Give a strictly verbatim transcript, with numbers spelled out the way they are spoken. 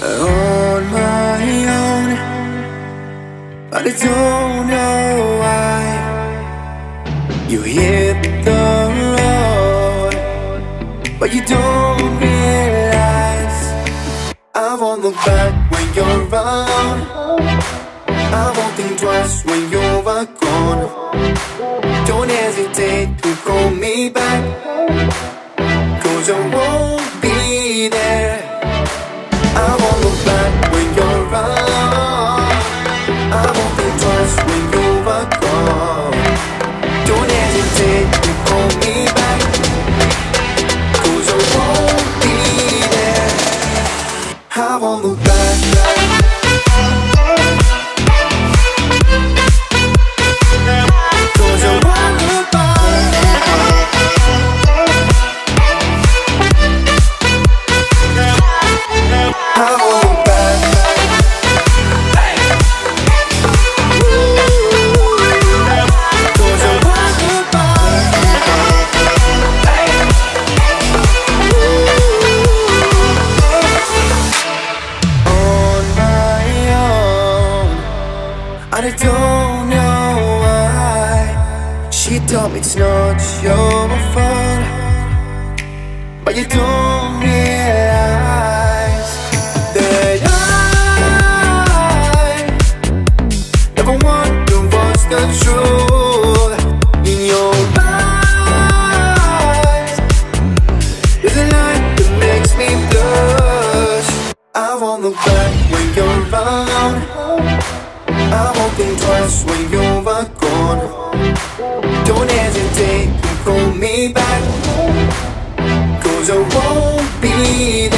On my own, but I don't know why. You hit the road, but you don't realize. I won't look back when you're around. I won't think twice when you're gone. Don't hesitate to call me back, 'cause I won't be there. I won't look back when you're around. I won't think twice when you're gone. Don't hesitate to call me back, 'cause I won't be there. I won't look back. I don't know why. She told me it's not your fault, but you don't realize that I never want to watch the truth in your eyes. There's a light that makes me blush. I won't look back when you're around. I won't think twice when you're gone. Don't hesitate to call me back, 'cause I won't be there.